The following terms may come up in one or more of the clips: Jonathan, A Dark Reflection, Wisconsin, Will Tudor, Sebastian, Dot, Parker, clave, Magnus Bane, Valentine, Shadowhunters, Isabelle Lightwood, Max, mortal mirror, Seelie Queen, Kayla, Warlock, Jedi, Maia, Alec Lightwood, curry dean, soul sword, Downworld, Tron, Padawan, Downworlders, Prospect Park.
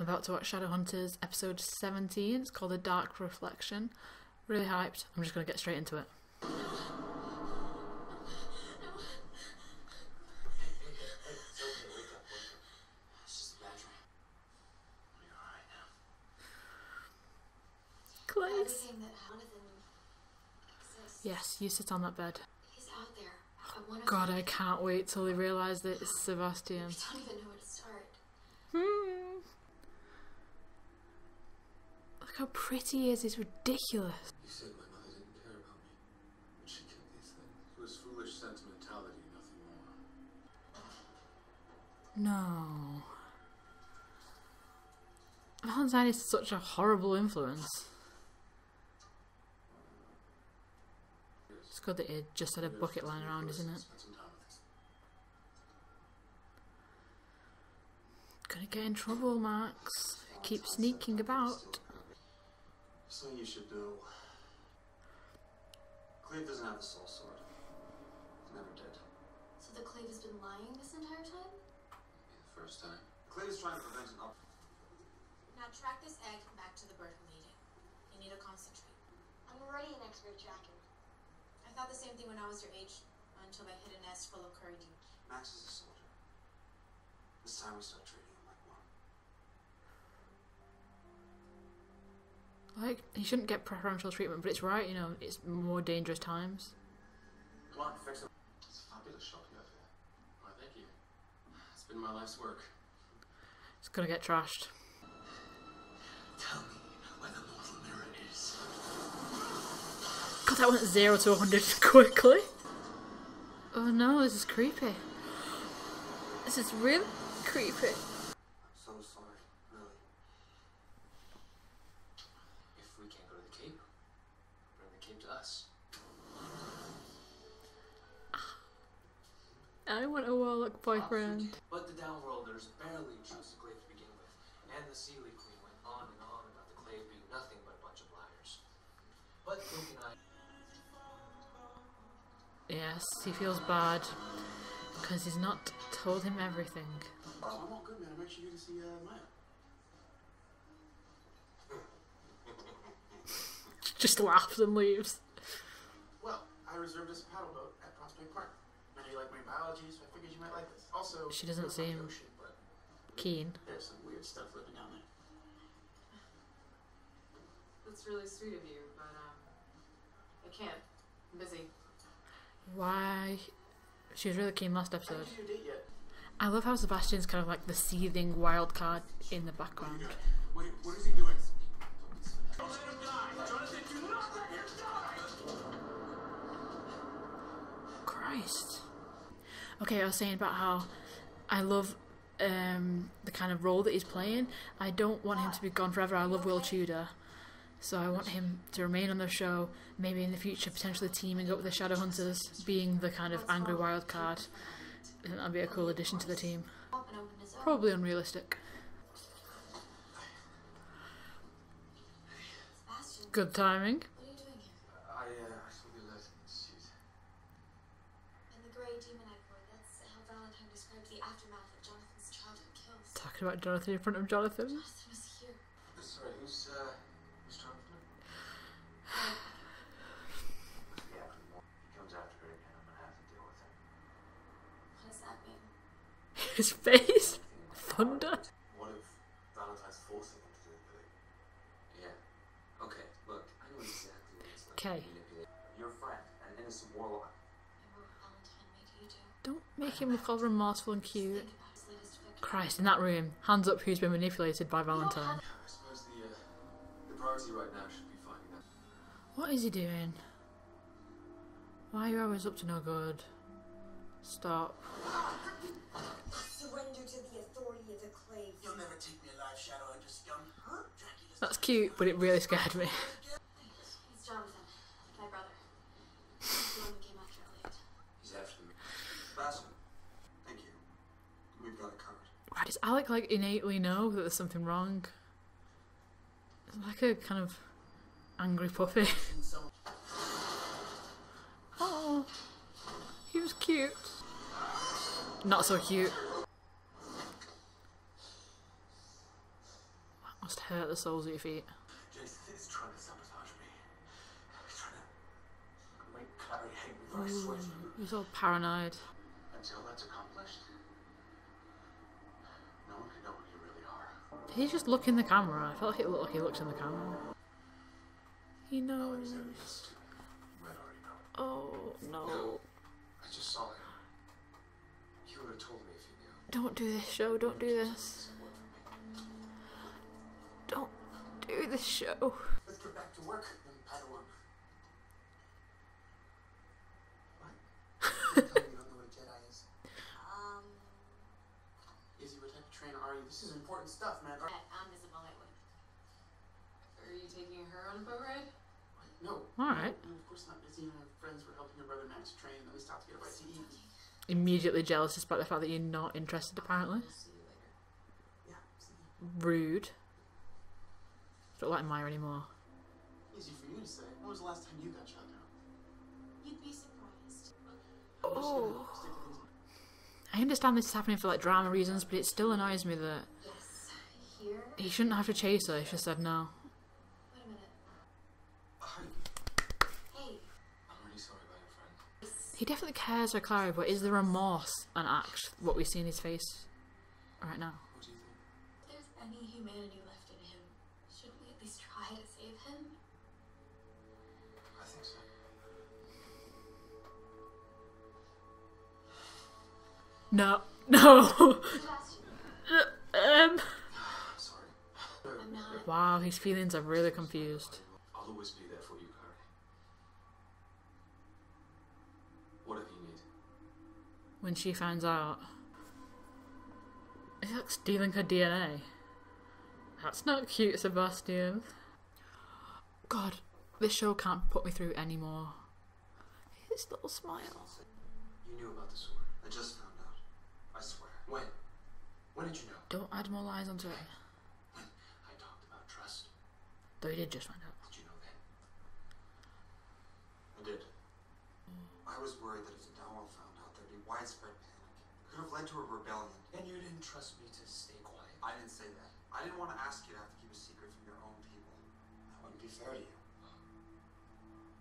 I'm about to watch Shadowhunters episode 17. It's called A Dark Reflection. Really hyped. I'm just going to get straight into it. Clave. Yes, you sit on that bed. He's out there. God, I can't wait till they realise that it's Sebastian. I don't even know where to start. Look how pretty he is, it's ridiculous. You said my mother didn't care about me when she kept these things. It was foolish sentimentality, nothing more. No. Valentine is such a horrible influence. It's good that he just had a bucket lying around, isn't it? Gonna get in trouble, Max. Keep sneaking about. Something you should do. Clave doesn't have a soul sword. Never did. So the Clave has been lying this entire time? Yeah, the first time. Clave is trying to prevent an up. Now track this egg back to the bird who laid it. You need to concentrate. I'm already an expert tracker. I thought the same thing when I was your age, until I hit a nest full of curry dean. Max is a soldier. This time we start treating him like one. Like, he shouldn't get preferential treatment, but it's right, you know, it's more dangerous times. Come on, fix him. It's a fabulous shop you have here. Why, thank you. It's been my life's work. It's gonna get trashed. Tell me where the mortal mirror is. God, that went 0 to 100 quickly. Oh no, this is creepy. This is really creepy. I'm so sorry, really. If we can't go to the cape, bring the cape to us. I want a warlock boyfriend. But the Downworlders barely trust the Clave to begin with, and the Seelie Queen went on and on about the Clave being nothing but a bunch of liars. But who can I? Yes, he feels bad. Because he's not told him everything. Oh, I'm all good, man. I'm actually here to see Maia. Just laughs and leaves. Well, I reserved this paddle boat at Prospect Park. I know you like my biology, so I figured you might like this. Also, she doesn't seem like ocean, but keen. There's some weird stuff living down there. That's really sweet of you, but I can't. I'm busy. Why? She was really keen last episode. I love how Sebastian's kind of like the seething wild card in the background. Wait, what is he doing? Don't let him die! Jonathan, do not let him die! Christ. Okay, I was saying about how I love the kind of role that he's playing. I don't want him to be gone forever. I love Will Tudor. So I want him to remain on the show, maybe in the future potentially teaming up with the Shadowhunters, being the kind of angry wild card. I think that'd be a cool addition to the team. Probably unrealistic. Good timing. What are you doing here? I saw you last night. And the grey demon egg boy, that's how Valentine described the aftermath of Jonathan's childhood kills. Talking about Jonathan in front of Jonathan. Jonathan was here. Sorry, who's his face? Thunder? What if Valentine's forcing him to do the thing? Yeah. Okay, look, I know exactly what it's like. Okay. Your friend, an innocent warlock. And what would Valentine make you do? Don't make him look all remorseful and cute. Christ, in that room, hands up who's been manipulated by Valentine. I suppose the priority right now should be finding that. What is he doing? Why are you always up to no good? Stop. Surrender to the authority of the Clave. You'll never take me alive, Shadowhunter scum. That's cute, but it really scared me. It's Jonathan, my brother. He's the one who came after Elliot. He's after me. Sebastian, thank you. We've got it covered. Why does Alec like innately know that there's something wrong? It's like a kind of angry puppy. Oh, he was cute. Not so cute. must hurt the soles of your feet. Jason is trying to sabotage me. He's trying to make Clara hate me, but I swear to you. He's all paranoid. Until that's accomplished, no one can know who you really are. Did he just look in the camera? I felt like it looked like he looked in the camera. He knows. Oh no. No, I just saw him. You would have told me if you knew. Don't do this show, don't do this. Don't do this show. Let's get back to work and Padawan. What? Tell me you don't know what a Jedi is. Izzy, what type of trainer are you? This is important stuff, man. I'm Isabelle Lightwood. Are you taking her on a boat ride? No. Alright. No, of course not. Izzy and her friends were helping her brother Max train, at least have to get a bite to eat. Immediately jealous despite the fact that you're not interested, apparently. See you later. Yeah, see you. Rude. Don't like Maia anymore. Easy for you to say. When was the last time you got shot down? You'd be surprised. Oh. I understand this is happening for like drama reasons, but it still annoys me that he shouldn't have to chase her. He should have said no. He definitely cares for Clara, but is the remorse an act? What we see in his face right now. What do you think? If there's any humanity left in him, shouldn't we at least try to save him? I think so. No. No. I'm sorry. I'm not. Wow, his feelings are really confused. I'll always be there for you. When she finds out, it's like stealing her DNA. That's not cute, Sebastian. God, this show can't put me through anymore. His little smile. You knew about the sword. I just found out. I swear. When? When did you know? Don't add more lies onto it. When I talked about trust. Though you did just find out. Did you know that? I did. I was worried that if the Downworld found out, there'd be widespread panic. It could have led to a rebellion. And you didn't trust me to stay quiet. I didn't say that. I didn't want to ask you to have to keep a secret from your own people. That wouldn't be fair to you.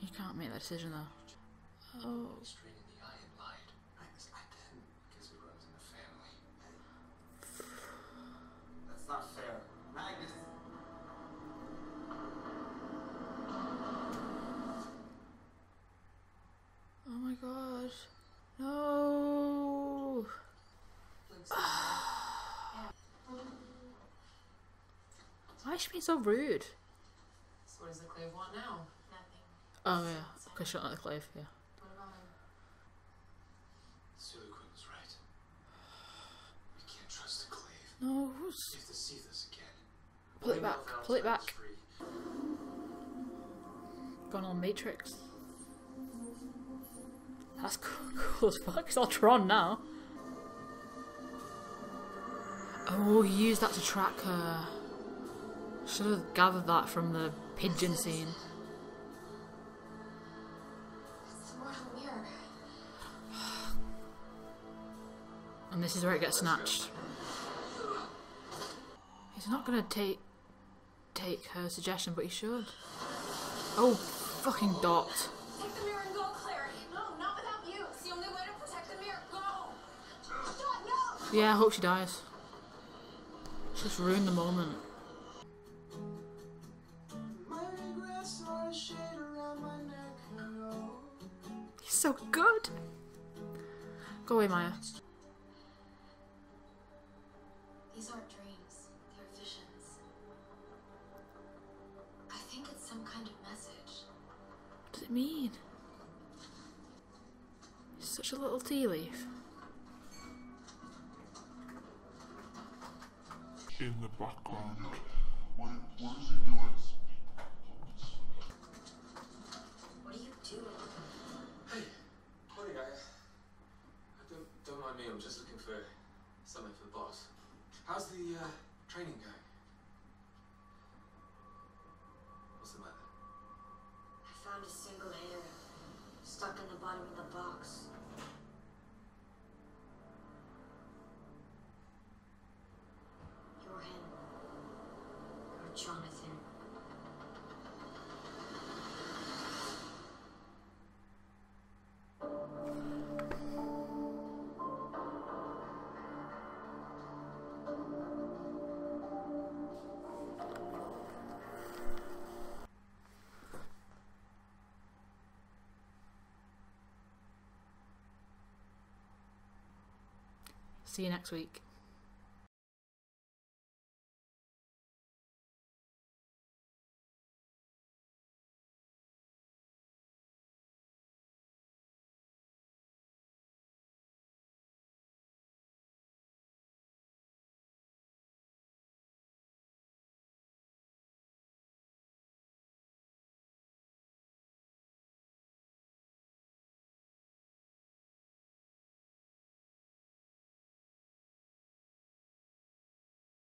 You can't make that decision, though. Oh. Straight in the eye and lied. I didn't, because it runs in the family. That's not fair. Magnus. Oh my god. No. Why is she being so rude? So what does the clave want now? Nothing. Oh yeah, because she don't like the clave, yeah. What about him? Seelie Queen was right. We can't trust the clave. No, who's... If they see this again... Pull it back, pull it back. Gone on Matrix. That's cool as fuck, it's all Tron now. Oh, he used that to track her. Should have gathered that from the pigeon scene. It's the mortal mirror. And this is where it gets snatched. He's not gonna take her suggestion, but he should. Oh, fucking Dot. Yeah, I hope she dies. She's just ruined the moment. He's so good! Go away, Maia. These aren't dreams, they're visions. I think it's some kind of message. What does it mean? It's such a little tea leaf. In the background. What is he doing? What are you doing? Hey, morning guys. Don't mind me, I'm just looking for something for the boss. How's the training going? What's the matter? I found a single hair stuck in the bottom of the box. Jonathan. See you next week.